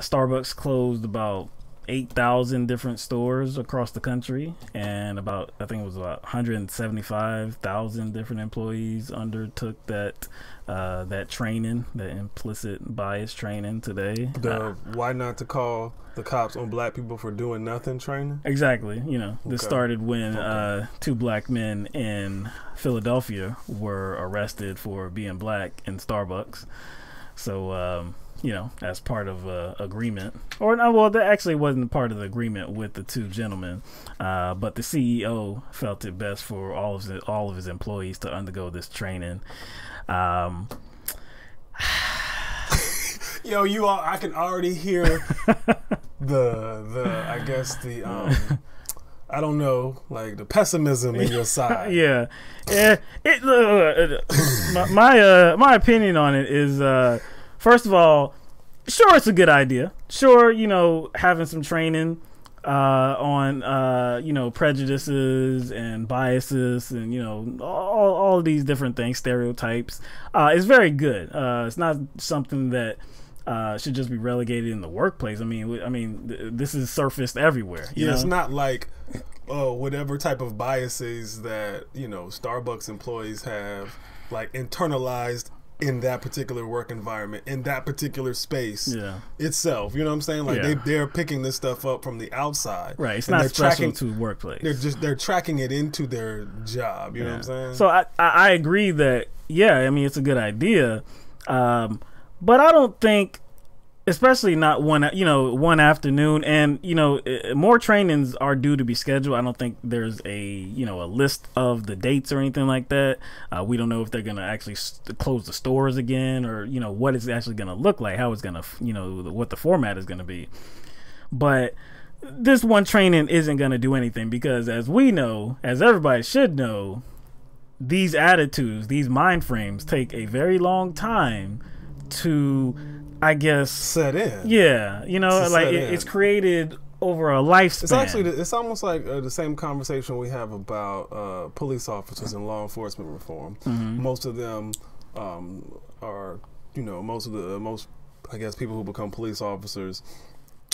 Starbucks closed about 8,000 different stores across the country, and about, I think it was about 175,000 different employees undertook that that training, that implicit bias training today. The why not to call the cops on black people for doing nothing training? Exactly. You know, this started when two black men in Philadelphia were arrested for being black in Starbucks. So, you know, as part of an agreement, or no, well, that actually wasn't part of the agreement with the two gentlemen, but the CEO felt it best for all of his employees to undergo this training. Yo, you all, I can already hear the I guess the I don't know, like the pessimism in your side. Yeah, yeah. My opinion on it is. First of all, sure, it's a good idea. Sure, you know, having some training on, you know, prejudices and biases and, you know, all of these different things, stereotypes. It's very good. It's not something that should just be relegated in the workplace. I mean, this is surfaced everywhere. You know? It's not like whatever type of biases that, you know, Starbucks employees have, like internalized in that particular work environment, in that particular space itself. You know what I'm saying? Like they're picking this stuff up from the outside. Right. It's not special to the workplace. They're tracking it into their job. You know what I'm saying? So I agree that, yeah, I mean, it's a good idea. But I don't think, especially not one, you know, one afternoon, and, you know, more trainings are due to be scheduled. I don't think there's a, you know, a list of the dates or anything like that. We don't know if they're going to actually close the stores again, or, you know, what it's actually going to look like, how it's going to, you know, what the format is going to be. But this one training isn't going to do anything, because as we know, as everybody should know, these attitudes, these mind frames take a very long time to, I guess, set in. Yeah, you know, like it's created over a lifespan. It's actually, it's almost like the same conversation we have about police officers and law enforcement reform. Mm-hmm. Most of them are, you know, most I guess people who become police officers,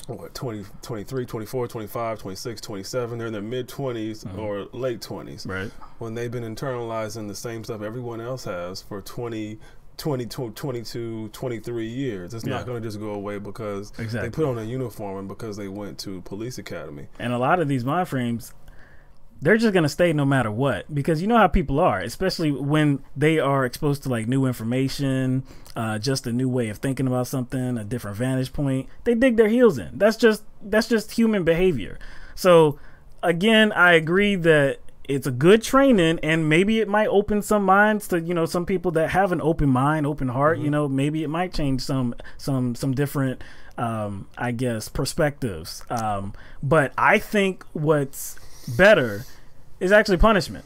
what, 20, 23, 24, 25, 26, 27, they're in their mid-20s or late 20s. Right. When they've been internalizing the same stuff everyone else has for 22, 23 years. It's not going to just go away because they put on a uniform and because they went to police academy. And a lot of these mind frames, they're just going to stay no matter what, because you know how people are, especially when they are exposed to like new information, just a new way of thinking about something, a different vantage point. They dig their heels in. That's just human behavior. So again, I agree that it's a good training, and maybe it might open some minds to, you know, some people that have an open mind, open heart. You know, maybe it might change some different, I guess, perspectives. But I think what's better is actually punishment.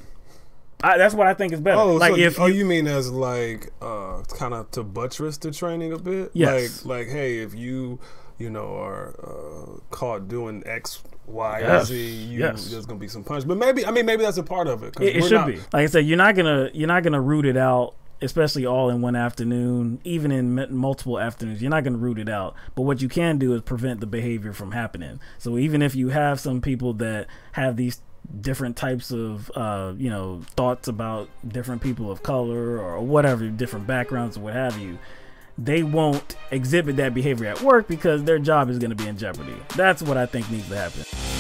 That's what I think is better. Oh, like so if you mean as like kind of to buttress the training a bit? Yes. Like hey, if you know, are caught doing X, Y, Z, there's gonna be some punishment. But maybe, I mean, maybe that's a part of it. It should be. Like I said, you're not gonna root it out, especially all in one afternoon, even in multiple afternoons. You're not gonna root it out. But what you can do is prevent the behavior from happening. So even if you have some people that have these different types of you know, thoughts about different people of color or whatever, different backgrounds or what have you, they won't exhibit that behavior at work because their job is going to be in jeopardy. That's what I think needs to happen.